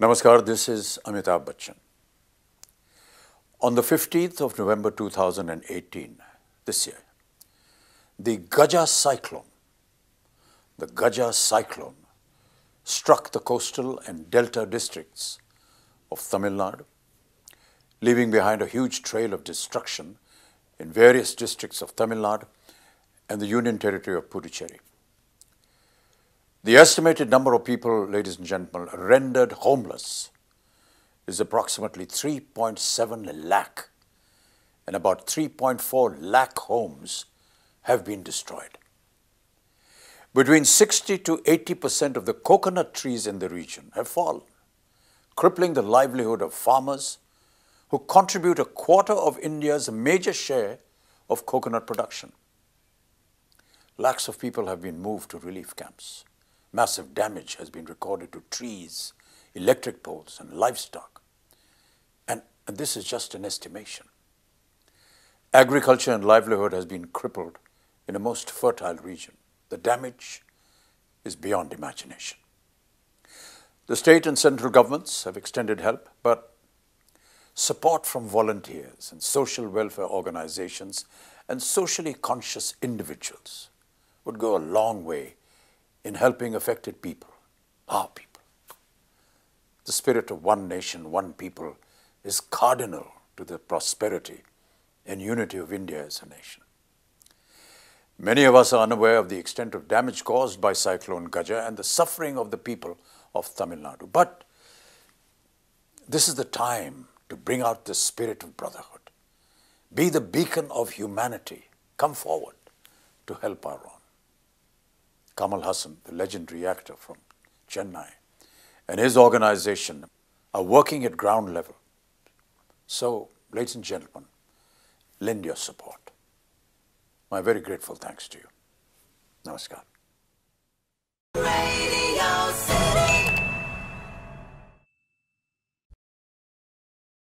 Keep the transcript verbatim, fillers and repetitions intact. Namaskar, this is Amitabh Bachchan. On the fifteenth of November two thousand eighteen, this year, the Gaja Cyclone, the Gaja Cyclone struck the coastal and delta districts of Tamil Nadu, leaving behind a huge trail of destruction in various districts of Tamil Nadu and the Union Territory of Puducherry. The estimated number of people, ladies and gentlemen, rendered homeless is approximately three point seven lakh, and about three point four lakh homes have been destroyed. Between sixty to eighty percent of the coconut trees in the region have fallen, crippling the livelihood of farmers who contribute a quarter of India's major share of coconut production. Lakhs of people have been moved to relief camps. Massive damage has been recorded to trees, electric poles, and livestock. And, and this is just an estimation. Agriculture and livelihood has been crippled in a most fertile region. The damage is beyond imagination. The state and central governments have extended help, but support from volunteers and social welfare organizations and socially conscious individuals would go a long way in helping affected people, our people. The spirit of one nation, one people is cardinal to the prosperity and unity of India as a nation. Many of us are unaware of the extent of damage caused by Cyclone Gaja and the suffering of the people of Tamil Nadu. But this is the time to bring out the spirit of brotherhood. Be the beacon of humanity. Come forward to help our own. Kamal Hassan, the legendary actor from Chennai, and his organization are working at ground level. So, ladies and gentlemen, lend your support. My very grateful thanks to you. Namaskar.